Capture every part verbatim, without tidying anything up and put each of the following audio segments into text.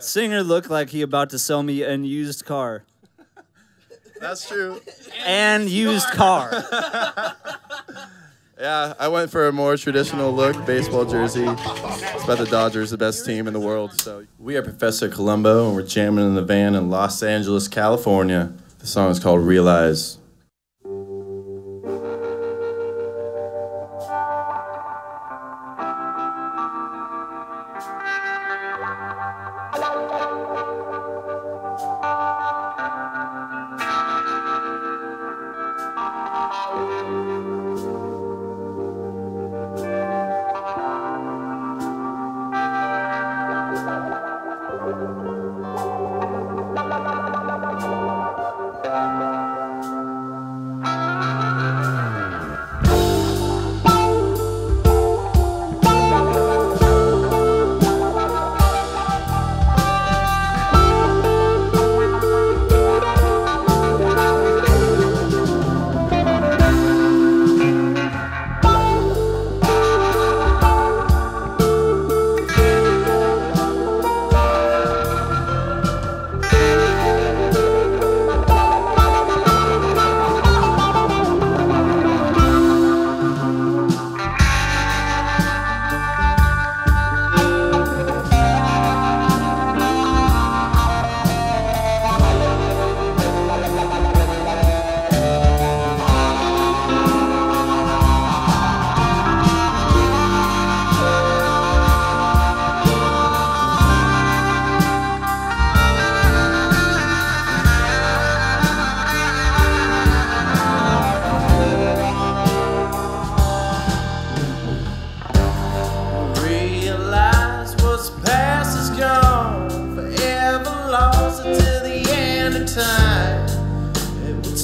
Singer looked like he about to sell me an used car. That's true. And, and used car. car. Yeah, I went for a more traditional look, baseball jersey. It's about the Dodgers, the best team in the world. So we are Professor Colombo, and we're jamming in the van in Los Angeles, California. The song is called Realize.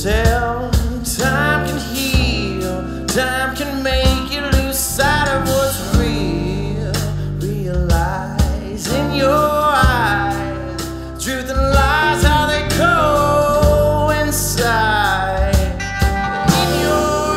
Tell, time can heal, time can make you lose sight of what's real. Realize in your eyes, truth and lies, how they coincide. In your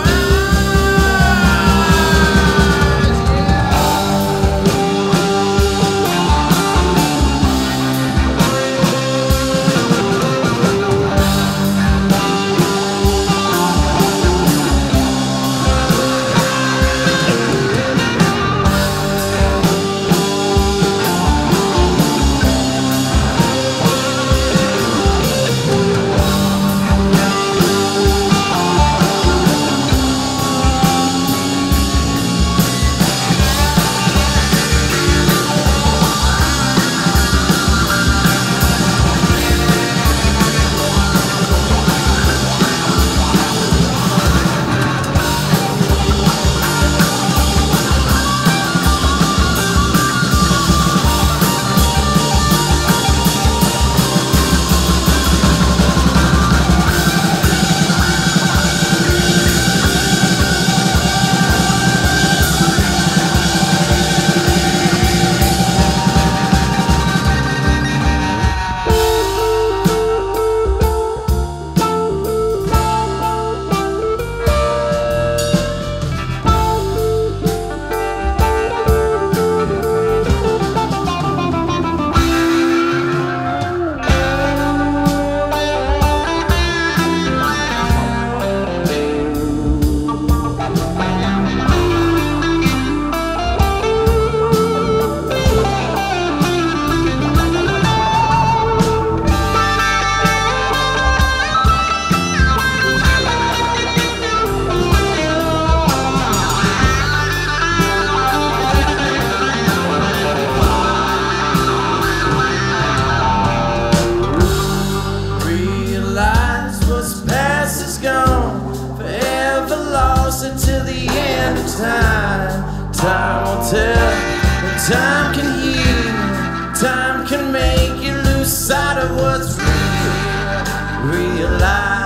till the end of time. Time will tell, and time can heal, time can make you lose sight of what's real. Realize